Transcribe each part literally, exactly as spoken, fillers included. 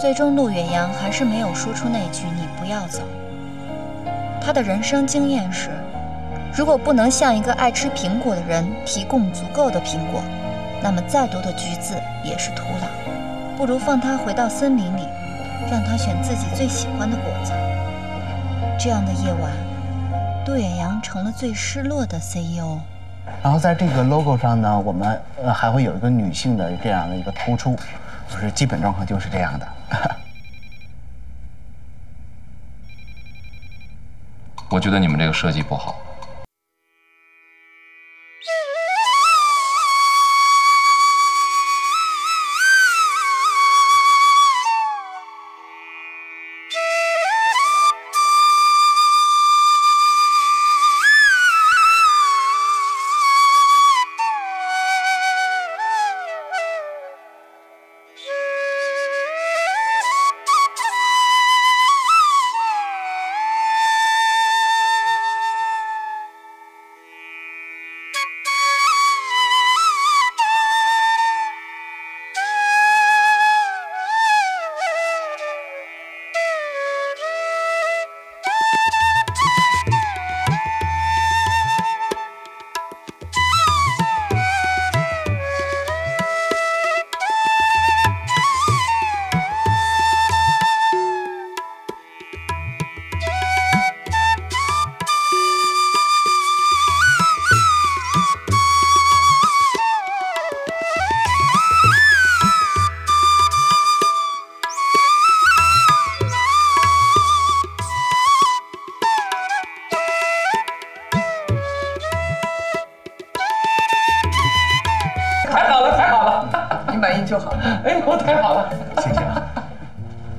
最终陆远洋还是没有说出那句“你不要走”。他的人生经验是，如果不能向一个爱吃苹果的人提供足够的苹果，那么再多的橘子也是徒劳，不如放他回到森林里，让他选自己最喜欢的果子。这样的夜晚，杜远洋成了最失落的 C E O。 然后在这个 logo 上呢，我们呃还会有一个女性的这样的一个突出，就是基本状况就是这样的。我觉得你们这个设计不好。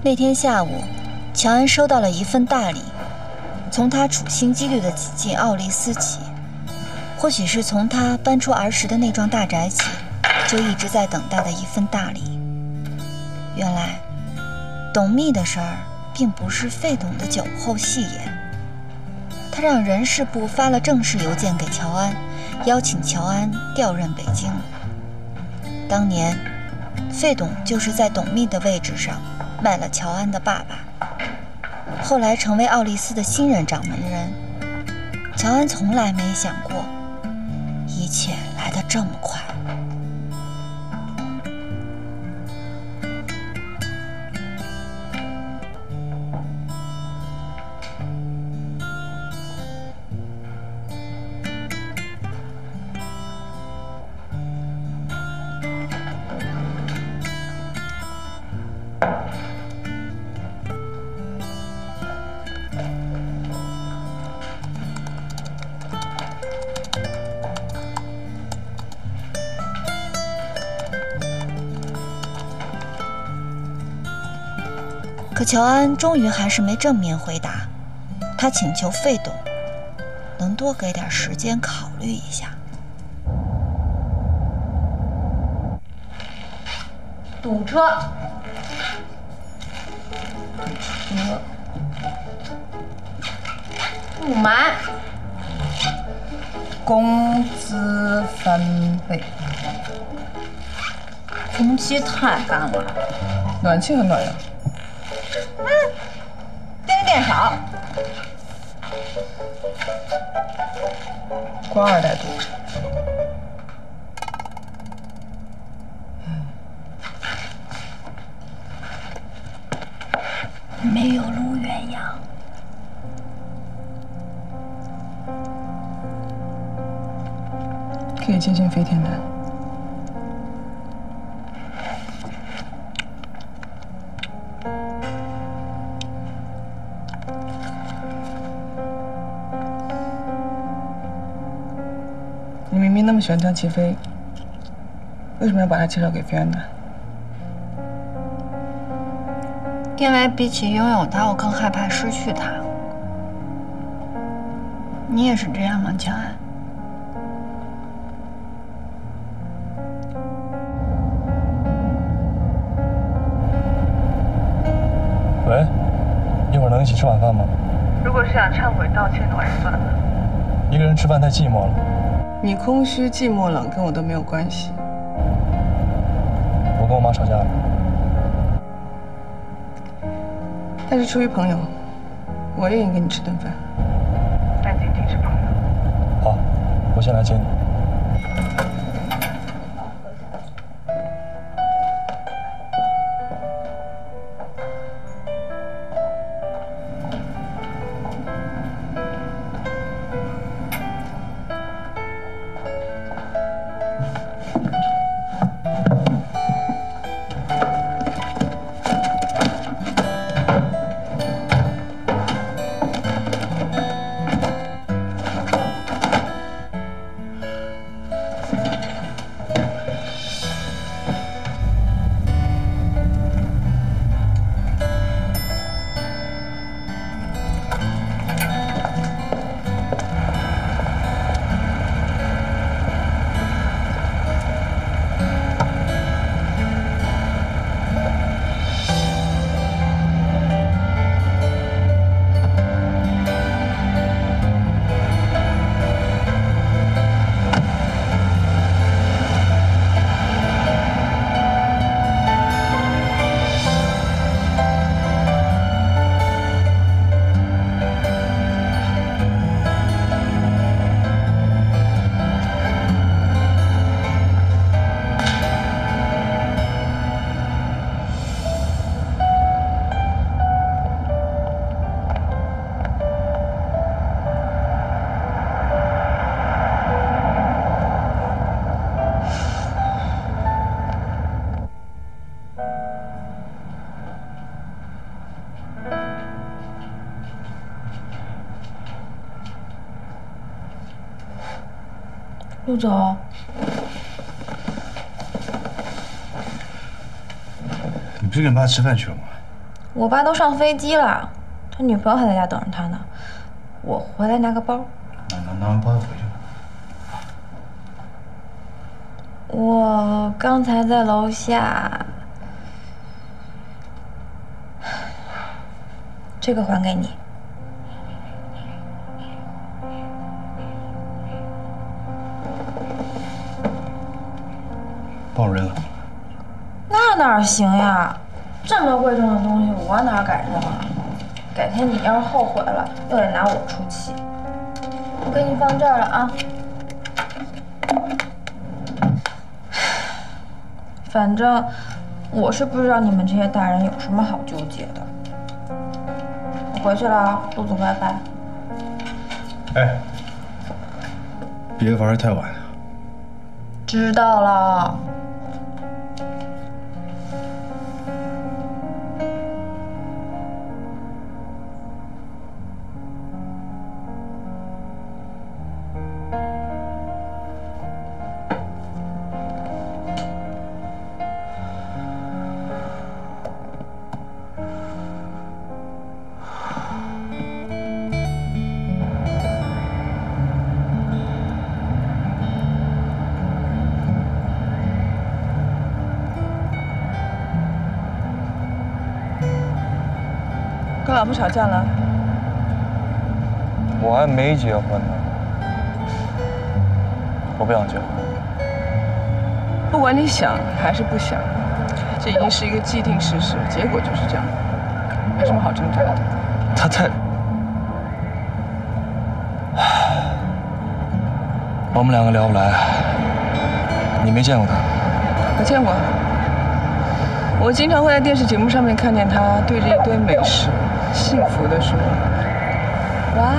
那天下午，乔安收到了一份大礼，从他处心积虑地挤进奥利斯起，或许是从他搬出儿时的那幢大宅起，就一直在等待的一份大礼。原来，董秘的事儿并不是费董的酒后戏言，他让人事部发了正式邮件给乔安，邀请乔安调任北京。当年，费董就是在董秘的位置上 卖了乔安的爸爸，后来成为奥利斯的新任掌门人。乔安从来没想过，一切来得这么快。可乔安终于还是没正面回答，他请求费董能多给点时间考虑一下。堵车，堵车，雾霾，工资翻倍，空气太干了，暖气很暖呀。 嗯，电电少，官二代多。嗯，没有陆远洋，可以接近飞天男。 喜欢张齐飞，为什么要把他介绍给飞安南？因为比起拥有他，我更害怕失去他。你也是这样吗，乔安？喂，一会儿能一起吃晚饭吗？如果是想忏悔道歉的话，就算了。一个人吃饭太寂寞了。 你空虚、寂寞、冷，跟我都没有关系。我跟我妈吵架了。但是出于朋友，我愿意跟你吃顿饭。但仅仅是朋友。好，我先来接你。 陆总，你不是跟爸吃饭去了吗？我爸都上飞机了，他女朋友还在家等着他呢。我回来拿个包。拿拿拿完包就回去吧。我刚才在楼下，这个还给你。 帮人了？那哪行呀！这么贵重的东西，我哪敢扔啊！改天你要是后悔了，又得拿我出气。我给你放这儿了啊！反正我是不知道你们这些大人有什么好纠结的。我回去了啊，陆总，拜拜。哎，别玩得太晚。知道了。 跟老婆吵架了？我还没结婚呢，我不想结婚。不管你想还是不想，这已经是一个既定事实，结果就是这样，没什么好挣扎的。他太……我们两个聊不来。你没见过他？我见过。我经常会在电视节目上面看见他对着一堆美食。 幸福的说：“哇，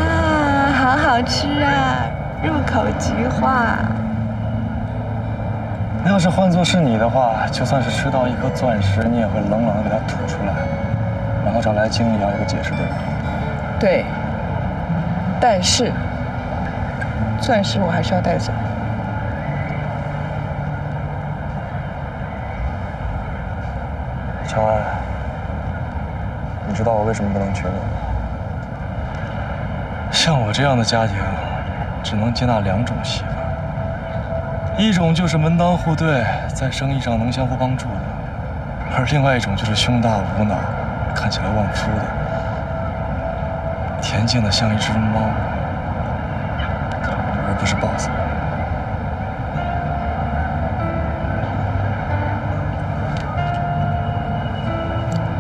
好好吃啊，入口即化。”那要是换作是你的话，就算是吃到一颗钻石，你也会冷冷的给它吐出来，然后找来经理要一个解释，对吧？对。但是，钻石我还是要带走。乔安。 你知道我为什么不能娶你吗？像我这样的家庭，只能接纳两种媳妇，一种就是门当户对，在生意上能相互帮助的；而另外一种就是胸大无脑，看起来旺夫的，恬静的像一只猫，而不是 boss。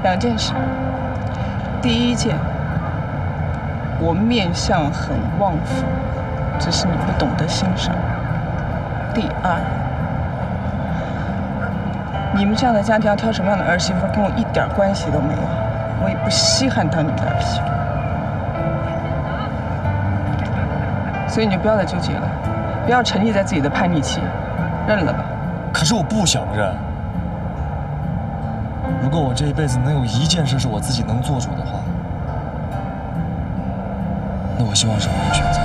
两件事。第一件，我面相很旺夫，只是你不懂得欣赏。第二，你们这样的家庭要挑什么样的儿媳妇，跟我一点关系都没有，我也不稀罕当你们的儿媳妇。所以你就不要再纠结了，不要沉溺在自己的叛逆期，认了吧。可是我不想认。如果我这一辈子能有一件事是我自己能做主的话，那我希望是我会选择。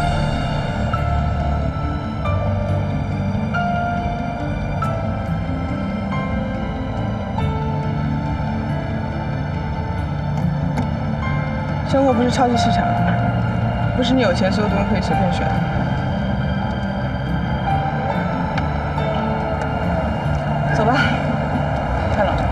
生活不是超级市场，不是你有钱所有东西可以随便选的。走吧，太冷了。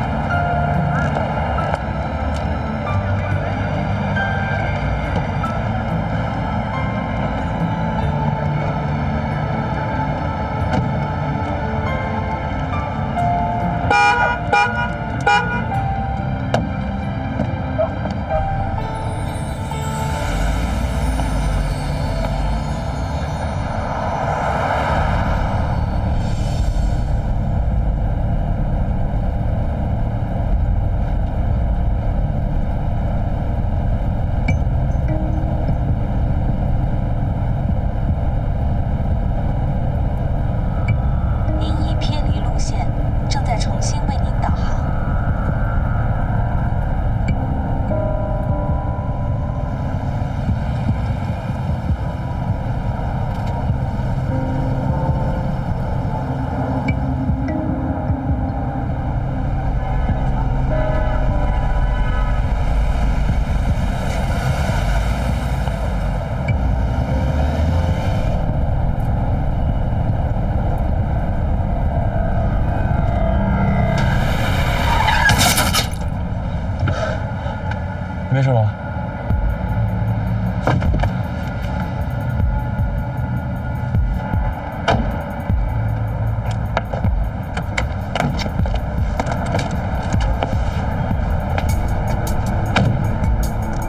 没事吧？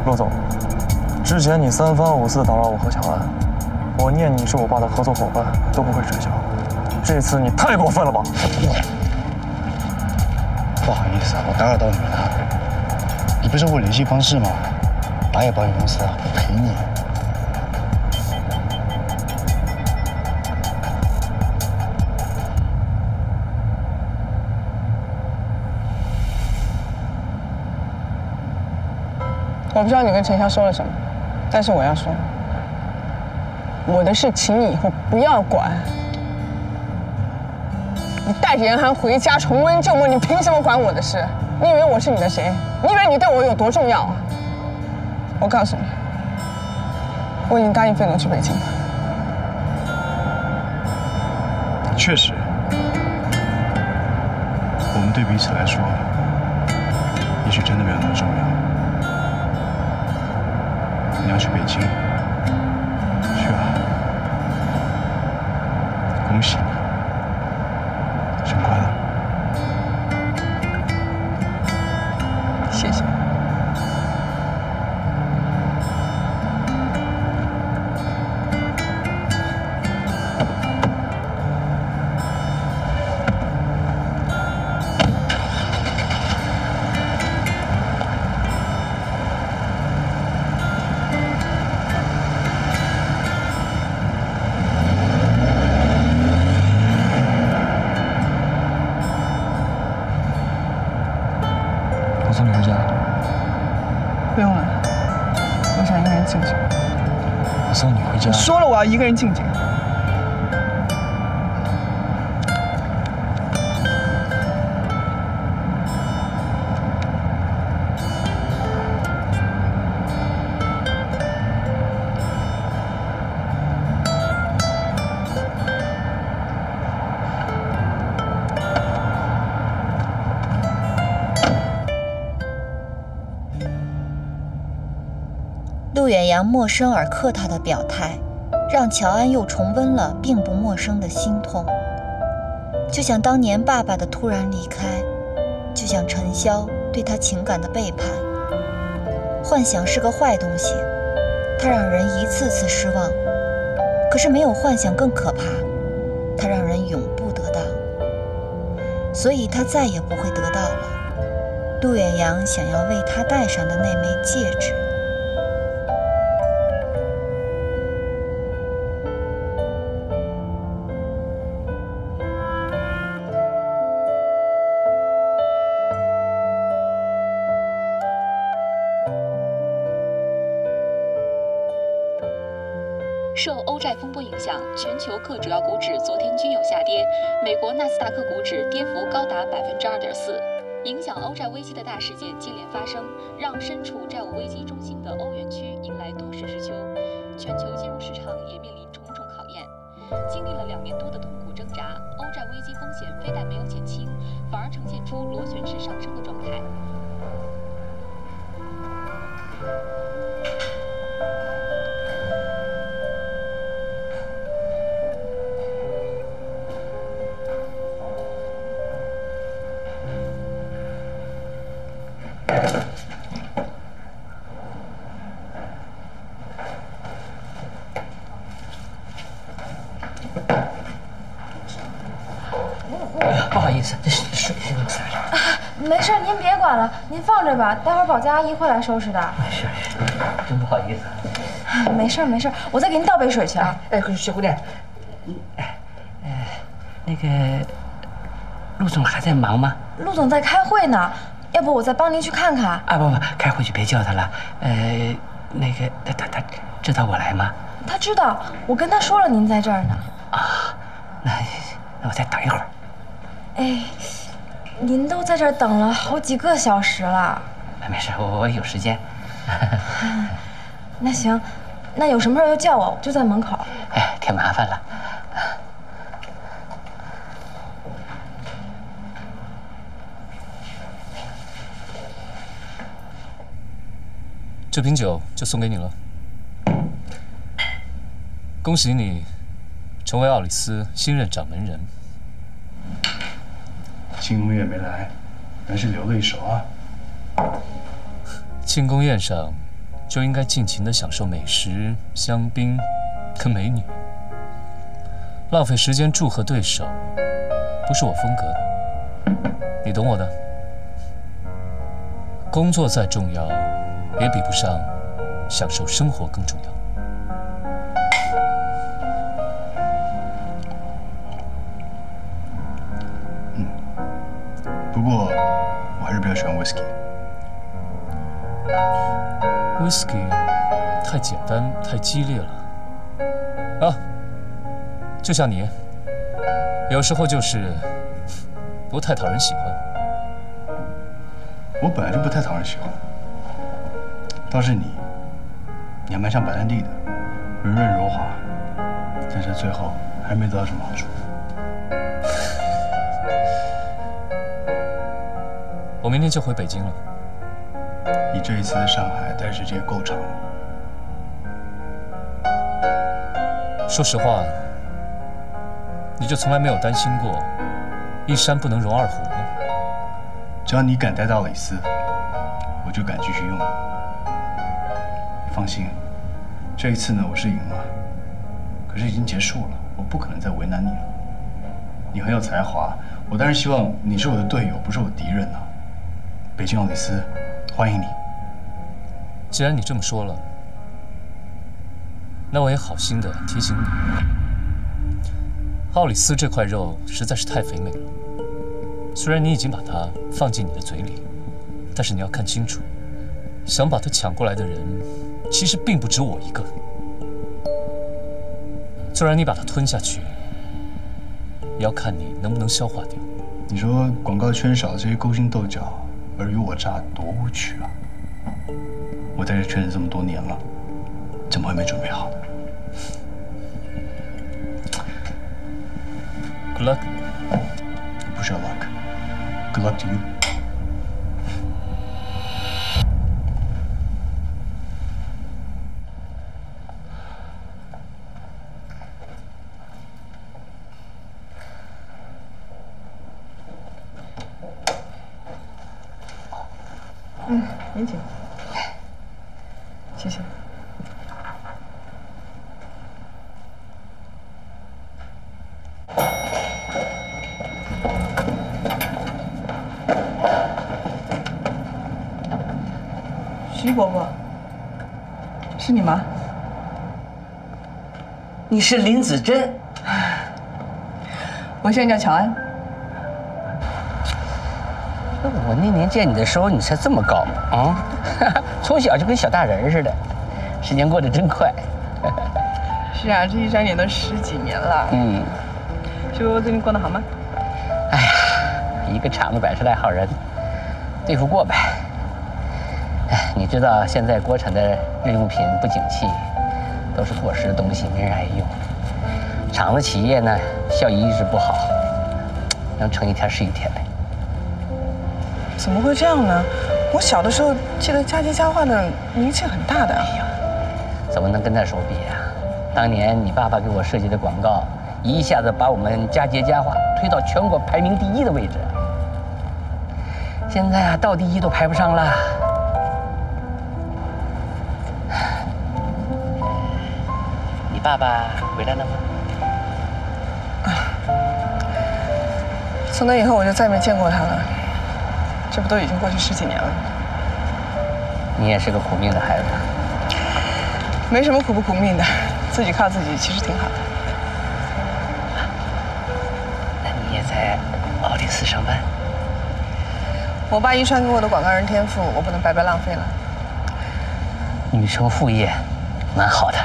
陆总，之前你三番五次打扰我和小安，我念你是我爸的合作伙伴，都不会撤销。这次你太过分了吧！不好意思啊，我打扰到你们了。 你不是我联系方式吗？打野保险公司啊，我赔你。我不知道你跟陈潇说了什么，但是我要说，我的事请你以后不要管。你带着严寒回家重温旧梦，你凭什么管我的事？ 你以为我是你的谁？你以为你对我有多重要啊？我告诉你，我已经答应费龙去北京了。确实，我们对彼此来说，也许真的没有那么重要。你要去北京，去吧，恭喜你。 谢谢。我送你回家。 不用了，我想一个人静静。我送你回家。我说了，我要一个人静静。陆远洋陌生而客套的表态，让乔安又重温了并不陌生的心痛。就像当年爸爸的突然离开，就像陈潇对他情感的背叛，幻想是个坏东西，它让人一次次失望。可是没有幻想更可怕，它让人永不得到，所以他再也不会得到了。杜远洋想要为他戴上的那枚戒指。受欧债风波影响，全球各主要股指昨天均有下跌。美国纳斯达克股指跌幅高达百分之二点四，影响欧债危机的大事件接连发生，让身处债务危机中心的欧元区迎来多事之秋。全球金融市场也面临重重考验。经历了两年多的痛苦挣扎，欧债危机风险非但没有减轻，反而呈现出螺旋式上升的状态。不好意思，这水您洒了。啊，没事，您别管了，您放着吧，待会儿保洁阿姨会来收拾的。是是，真不好意思。哎，没事没事，我再给您倒杯水去啊。哎，小姑娘，你哎，呃，那个陆总还在忙吗？陆总在开会呢，要不我再帮您去看看？啊，不不，开会就别叫他了。呃，那个他他他知道我来吗？他知道，我跟他说了您在这儿呢。啊，那那我再等一会儿。哎，您都在这儿等了好几个小时了。没事，我我有时间。那行，那有什么事就叫我，我就在门口。哎，太麻烦了。这瓶酒就送给你了。恭喜你，成为奥里斯新任掌门人。庆功宴没来，还是留了一手啊。庆功宴上就应该尽情的享受美食、香槟跟美女，浪费时间祝贺对手，不是我风格的，你懂我的。工作再重要，也比不上享受生活更重要。不过，我还是比较喜欢 whisky。whisky 太简单，太激烈了。啊，就像你，有时候就是不太讨人喜欢。我本来就不太讨人喜欢，倒是你，你还蛮像白兰地的，温润柔滑，但是最后还没得到什么好处。我明天就回北京了。你这一次在上海待时间够长了。说实话，你就从来没有担心过一山不能容二虎吗？只要你敢待到里斯，我就敢继续用你。放心，这一次呢，我是赢了，可是已经结束了，我不可能再为难你了。你很有才华，我当然希望你是我的队友，不是我敌人啊。北京奥里斯，欢迎你。既然你这么说了，那我也好心的提醒你，奥里斯这块肉实在是太肥美了。虽然你已经把它放进你的嘴里，但是你要看清楚，想把它抢过来的人，其实并不止我一个人。虽然你把它吞下去，也要看你能不能消化掉。你说广告圈少这些勾心斗角，尔虞我诈多无趣啊！我在这圈子这么多年了，怎么会没准备好 ？Good luck， 不需要 luck。Good luck to you。嗯，您请。谢谢。徐伯伯，是你吗？你是林子珍，我现在叫乔安。我那年见你的时候，你才这么高啊！从小就跟小大人似的，时间过得真快。是啊，这一眨眼都十几年了。嗯，徐伯伯最近过得好吗？哎呀，一个厂子百十来号人，对付过呗。哎，你知道现在国产的日用品不景气，都是过时的东西，没人爱用。厂子企业呢，效益一直不好，能撑一天是一天呗。 怎么会这样呢？我小的时候记得家鸡家化的名气很大的。哎呀，怎么能跟那时候比呀？当年你爸爸给我设计的广告，一下子把我们家鸡家化推到全国排名第一的位置。现在啊，到第一都排不上了。你爸爸回来了吗？啊，从那以后我就再没见过他了。 这不都已经过去十几年了？你也是个苦命的孩子。没什么苦不苦命的，自己靠自己其实挺好的。那你也在奥利斯上班？我爸遗传给我的广告人天赋，我不能白白浪费了。女生副业，蛮好的。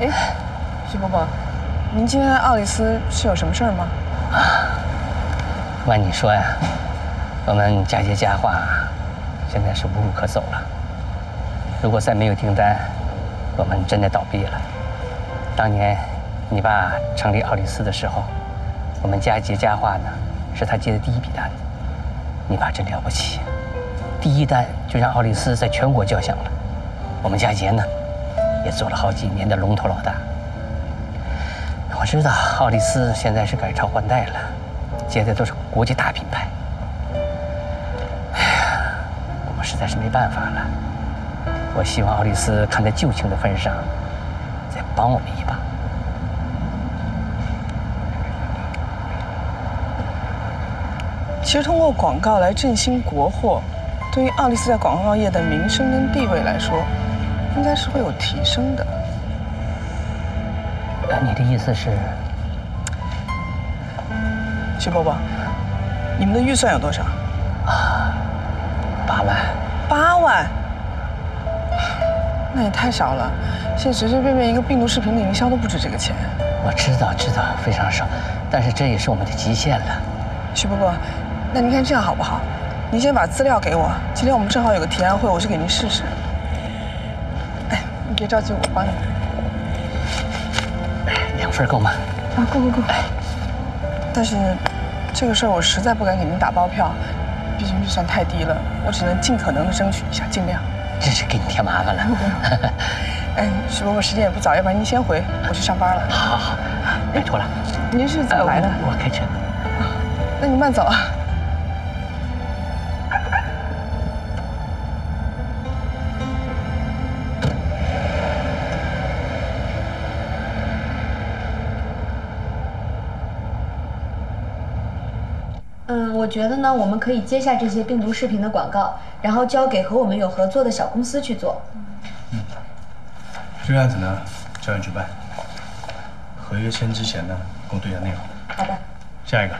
哎，徐伯伯，您今天来奥利斯是有什么事儿吗？啊。 不瞒你说呀，我们佳杰佳化现在是无路可走了。如果再没有订单，我们真的倒闭了。当年你爸成立奥利斯的时候，我们佳杰佳化呢是他接的第一笔单。你爸真了不起，第一单就让奥利斯在全国叫响了。我们佳杰呢也做了好几年的龙头老大。我知道奥利斯现在是改朝换代了。 接的都是国际大品牌，哎呀，我们实在是没办法了。我希望奥利斯看在旧情的份上，再帮我们一把。其实通过广告来振兴国货，对于奥利斯在广告业的名声跟地位来说，应该是会有提升的。那你的意思是？ 徐伯伯，你们的预算有多少？啊，八万。八万？那也太少了。现在随随便便一个病毒视频的营销都不止这个钱。我知道，知道，非常少，但是这也是我们的极限了。徐伯伯，那您看这样好不好？您先把资料给我，今天我们正好有个提案会，我去给您试试。哎，你别着急，我帮你。两份够吗？啊，够够够。哎，但是。 这个事儿我实在不敢给您打包票，毕竟预算太低了，我只能尽可能的争取一下，尽量。真是给你添麻烦了。哎，徐伯伯，时间也不早，要不然您先回，我去上班了。好好好，拜托了。您是怎么来的？我开车。那你慢走啊。我觉得呢，我们可以接下这些病毒视频的广告，然后交给和我们有合作的小公司去做。嗯，这个案子呢，照样举办。合约签之前呢，跟我对一下内容。好的。下一个。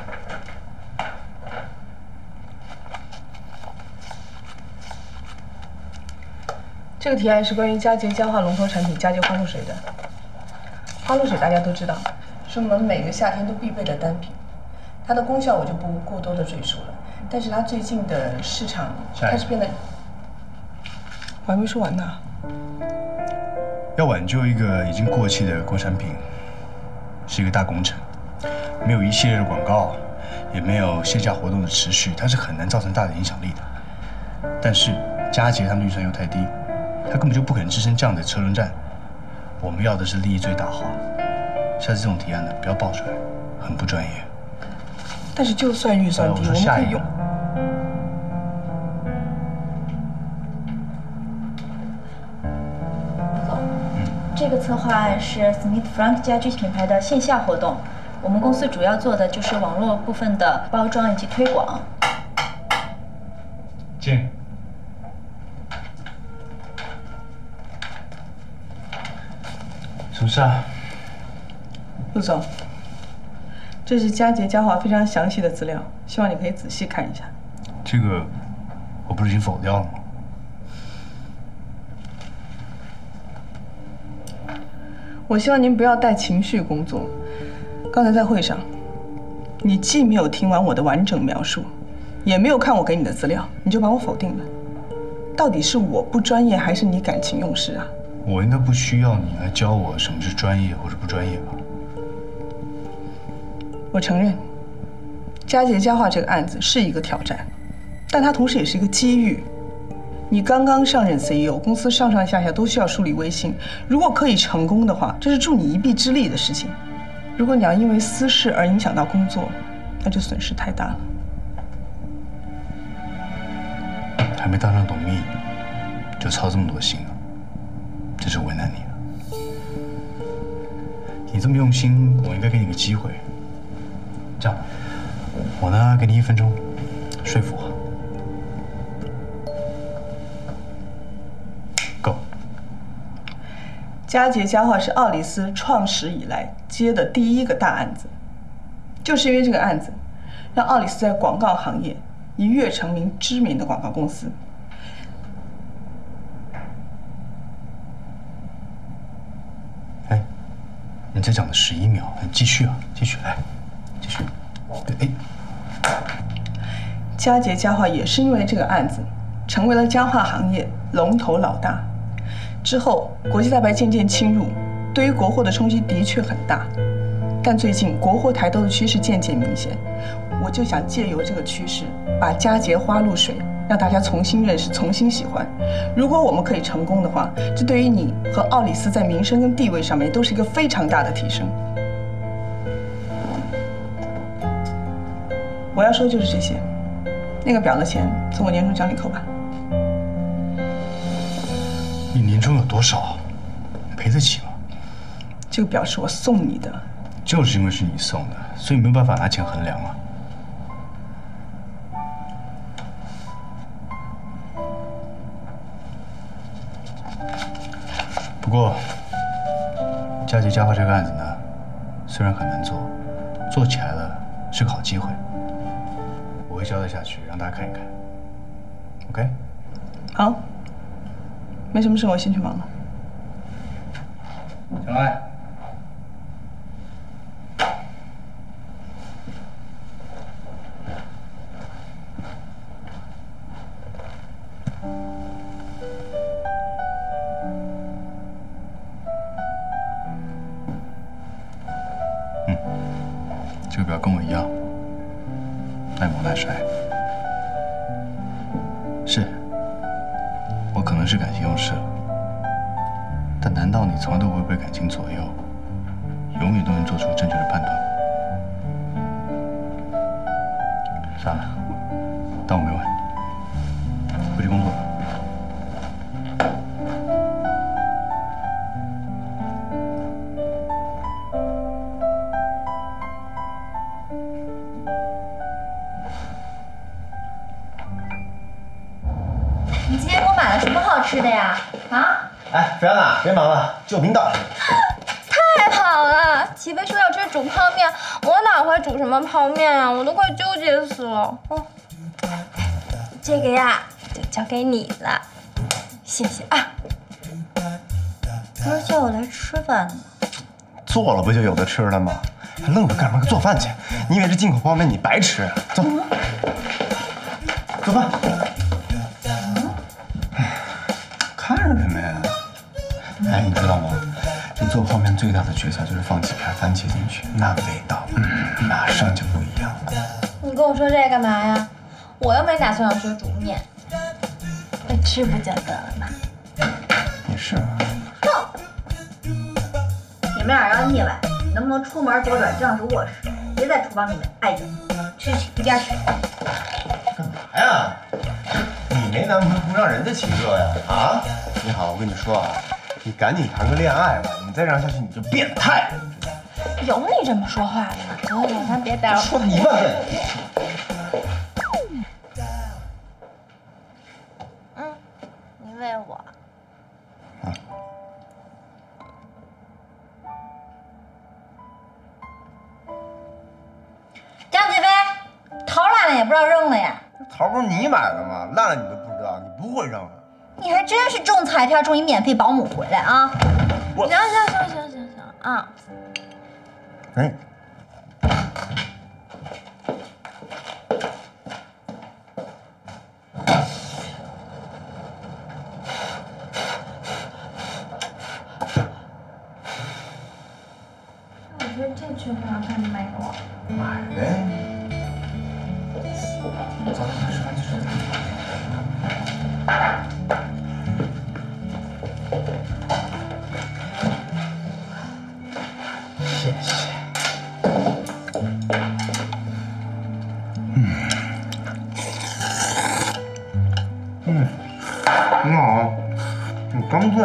这个提案是关于佳洁佳化龙头产品佳洁花露水的。花露水大家都知道，是我们每个夏天都必备的单品。 它的功效我就不过多的赘述了，但是它最近的市场开始变得……我还没说完呢。要挽救一个已经过气的国产品，是一个大工程，没有一系列的广告，也没有线下活动的持续，它是很难造成大的影响力的。但是佳洁他们的预算又太低，他根本就不可能支撑这样的车轮战。我们要的是利益最大化，下次这种提案呢，不要爆出来，很不专业。 但是，就算预算低，我们可以用。这个策划案是 Smith Frank 家居品牌的线下活动，我们公司主要做的就是网络部分的包装以及推广。进。 什么事啊，陆总？这是佳杰、佳华非常详细的资料，希望你可以仔细看一下。这个我不是已经否掉了吗？我希望您不要带情绪工作。刚才在会上，你既没有听完我的完整描述，也没有看我给你的资料，你就把我否定了。到底是我不专业，还是你感情用事啊？ 我应该不需要你来教我什么是专业或者不专业吧？我承认，佳杰佳化这个案子是一个挑战，但它同时也是一个机遇。你刚刚上任 C E O， 公司上上下下都需要树立威信。如果可以成功的话，这是助你一臂之力的事情。如果你要因为私事而影响到工作，那就损失太大了。还没当上董秘，就操这么多心啊！ 这是为难你了。你这么用心，我应该给你个机会。这样，我呢给你一分钟，说服我。Go。佳杰佳化是奥里斯创始以来接的第一个大案子，就是因为这个案子，让奥里斯在广告行业一跃成名知名的广告公司。 你才讲了十一秒，你继续啊，继续来，继续。对，哎，佳杰佳化也是因为这个案子，成为了佳化行业龙头老大。之后，国际大牌渐渐侵入，对于国货的冲击的确很大。但最近国货抬头的趋势渐渐明显，我就想借由这个趋势，把佳杰花露水让大家重新认识、重新喜欢。如果我们可以成功的话，这对于你和奥里斯在名声跟地位上面都是一个非常大的提升。我要说的就是这些。那个表的钱从我年终奖里扣吧。你年终有多少？赔得起吗？这个表是我送你的。 就是因为是你送的，所以没有办法拿钱衡量啊。不过，佳杰佳化这个案子呢，虽然很难做，做起来了是个好机会。我会交代下去，让大家看一看。OK？ 好，没什么事，我先去忙了。小艾。 这个表跟我一样，耐磨耐摔。是，我可能是感情用事了，但难道你从来都不会被感情左右，永远都能做出正确的判断？算了，当我没问。回去工作吧。 吃的呀，啊！哎，菲安娜，别忙了，就明道。太好了，齐飞说要吃煮泡面，我哪会煮什么泡面啊？我都快纠结死了。哦，这个呀，就交给你了，谢谢啊。不是叫我来吃饭的吗？做了不就有的吃了吗？还愣着干嘛？做饭去！你以为这进口泡面你白吃？走，嗯、做饭。 哎，你知道吗？这做泡面最大的诀窍就是放几片番茄进去，那味道，嗯，马上就不一样了。你跟我说这干嘛呀？我又没打算要学煮面，那吃不就得了吗？也是啊。哼！你们俩要腻歪，能不能出门左转，这样是卧室，别在厨房里面碍着。去去，回家去。干嘛呀？你没男朋友不让人家骑车呀？啊？你好，我跟你说啊。 你你赶紧谈个恋爱吧，你再这样下去你就变态了。有你这么说话的？得了，咱别待了。说他一万遍。嗯，你喂我。嗯。张继飞，桃烂了也不知道扔了呀？桃不是你买的吗？烂了你都不知道，你不会扔。 你还真是中彩票，中一免费保姆回来啊！行行行行行行啊！哎，我觉得这缺不要看，你买给我。买呗。走，吃饭去睡觉。 干脆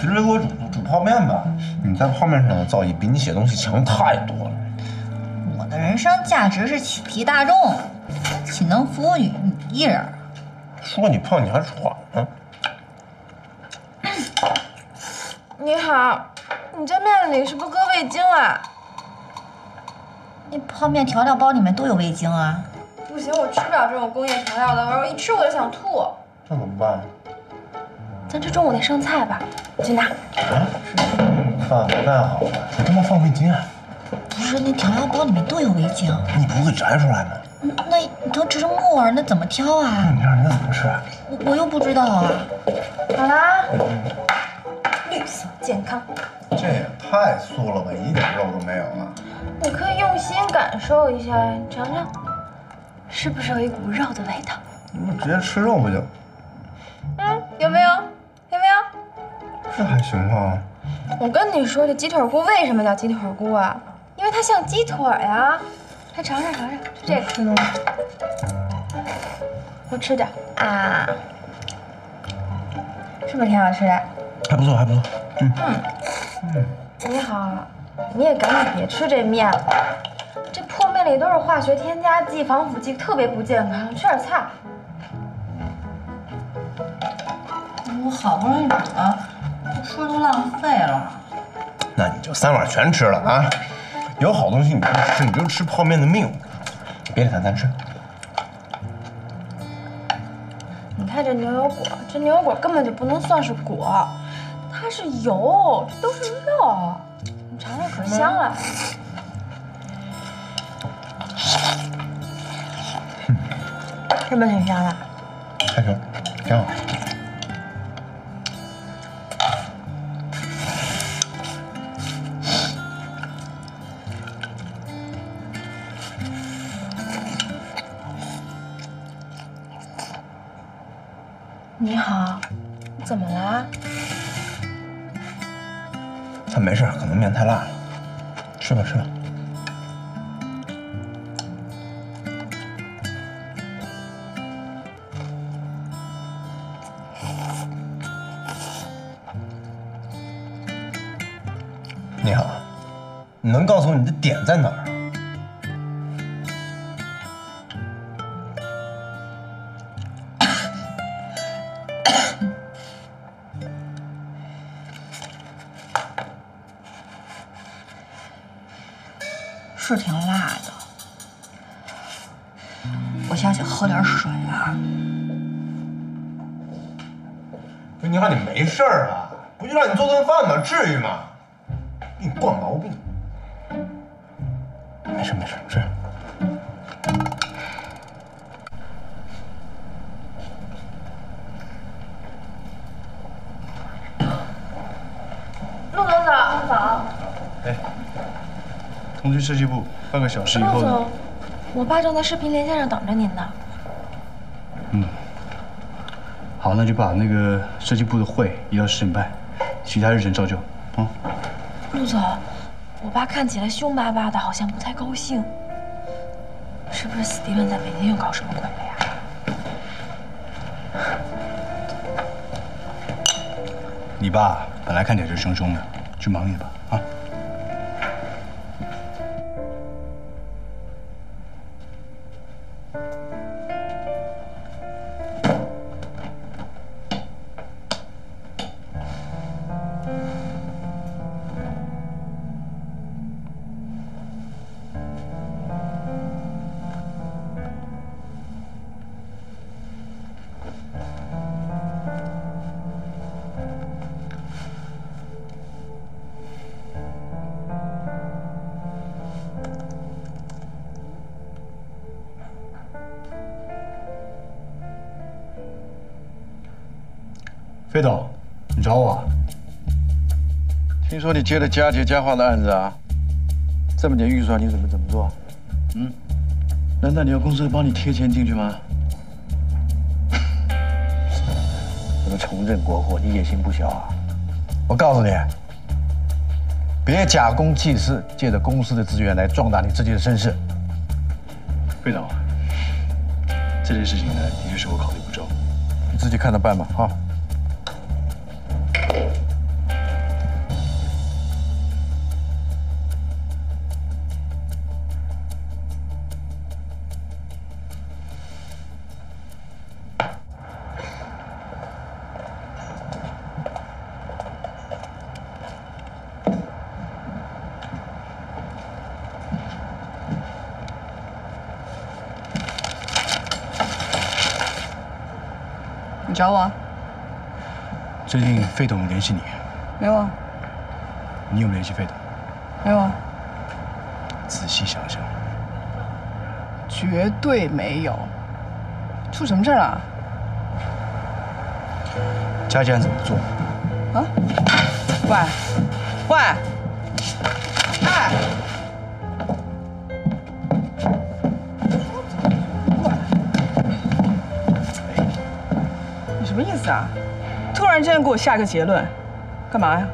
直接给我煮煮泡面吧！你在泡面上的造诣比你写东西强太多了。我的人生价值是启迪大众，岂能服务于你一人？说你胖你还喘呢。你好，你这面里是不是搁味精啊？那泡面调料包里面都有味精啊。不行，我吃不了这种工业调料的味儿，我一吃我就想吐。那怎么办？ 咱吃中午那剩菜吧，你去拿。啊，饭不太好吧？咋这么放味精啊？不是，那调料包里面都有味精。你不会摘出来吗？那你都植成木耳，那怎么挑啊？那你让人家怎么吃啊？我我又不知道啊。好啦，绿色健康。这也太素了吧，一点肉都没有啊！你可以用心感受一下，尝尝，是不是有一股肉的味道？你直接吃肉不就？嗯，有没有？ 有没有？这还行吧。我跟你说，这鸡腿菇为什么叫鸡腿菇啊？因为它像鸡腿呀。来尝尝尝尝，就这个。我吃点啊，是不是挺好吃的？还不错，还不错。嗯嗯。你好，你也赶紧别吃这面了，这破面里都是化学添加剂、防腐剂，特别不健康。吃点菜。 我好不容易煮了，不吃都浪费了。那你就三碗全吃了啊！有好东西你不吃，你就吃泡面的命。别理他，咱吃。你看这牛油果，这牛油果根本就不能算是果，它是油，这都是肉。你尝尝可香了。嗯、是不是挺香的？还行，挺好。 你好，你怎么了？他没事，可能面太辣了。吃吧，吃吧。你好，你能告诉我你的点在哪儿啊？ 是挺辣的，我下去喝点水啊。不是，你好，你没事儿啊？不就让你做顿饭吗？至于吗？给你惯毛病。没事没事，吃。陆总早，陆早。哎。 通知设计部，半个小时以后。陆总，我爸正在视频连线上等着您呢。嗯，好，那就把那个设计部的会移到十点半，其他日程照旧。嗯。陆总，我爸看起来凶巴巴的，好像不太高兴，是不是史蒂文在北京又搞什么鬼了呀？你爸本来看起来就生生的，去忙你吧，啊。 飞董，你找我？听说你接了佳节佳话的案子啊？这么点预算，你准备怎么做？嗯？难道你要公司帮你贴钱进去吗？怎么重振国货，你野心不小啊！我告诉你，别假公济私，借着公司的资源来壮大你自己的身世。飞董，这件事情呢，的确是我考虑不周，你自己看着办吧，哈。 找我？最近费董联系你？没有啊。你有没有联系费董？没有啊。仔细想想，绝对没有。出什么事儿了？佳佳怎么做？啊？喂，喂，哎！ 什么意思啊？突然之间给我下一个结论，干嘛呀？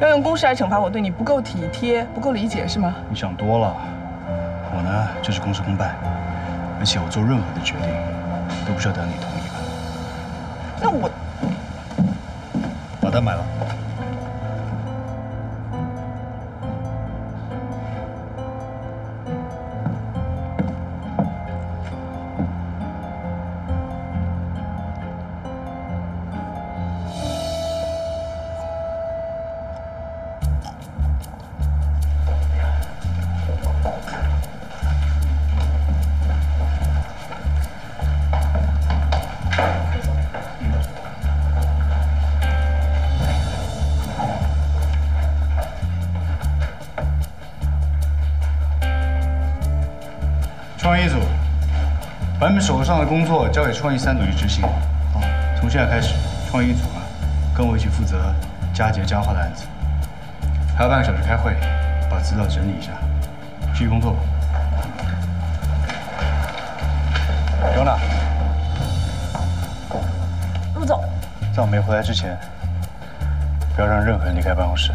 要用公事来惩罚我对你不够体贴、不够理解是吗？你想多了，我呢就是公事公办，而且我做任何的决定都不需要得到你同意吧？那我把单买了。 创意组，把你们手上的工作交给创意三组去执行。好，从现在开始，创意组啊，跟我一起负责佳节佳话的案子。还有半个小时开会，把资料整理一下，继续工作吧。等等，陆总，在我没回来之前，不要让任何人离开办公室。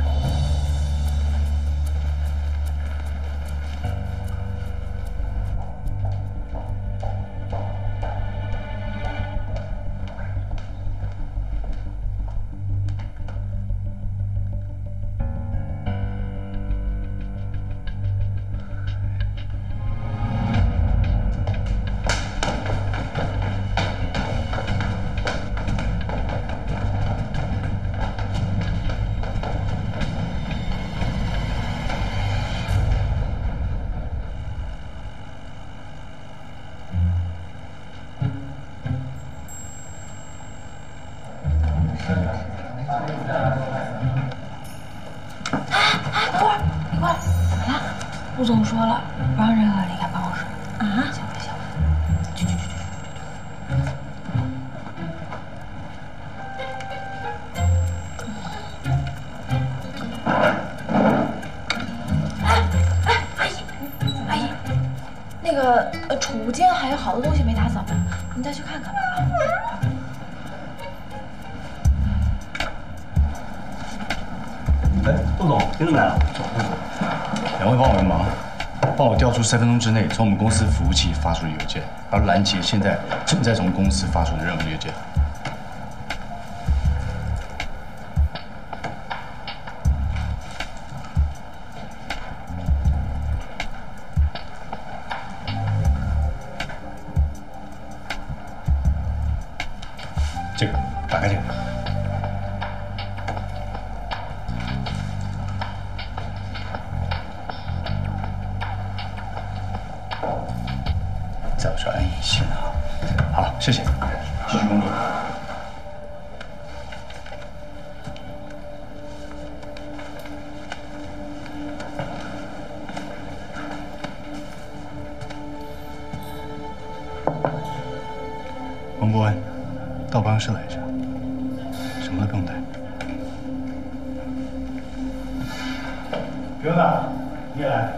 陆总说了，不让任何人离开办公室。啊？行了行了，去去去去。哎哎，阿姨，阿姨，那个呃，储物间还有好多东西没打扫呢，您再去看看吧啊。 哎，陆总，您怎么来了？两位帮我个忙，帮我调出三分钟之内从我们公司服务器发出的邮件，而拦截现在正在从公司发出的任何邮件。这个打开这个。再说按一下啊，好，谢谢，谢谢公主。 王伯文，到办公室来一下，什么都不用带。彪子，你也来。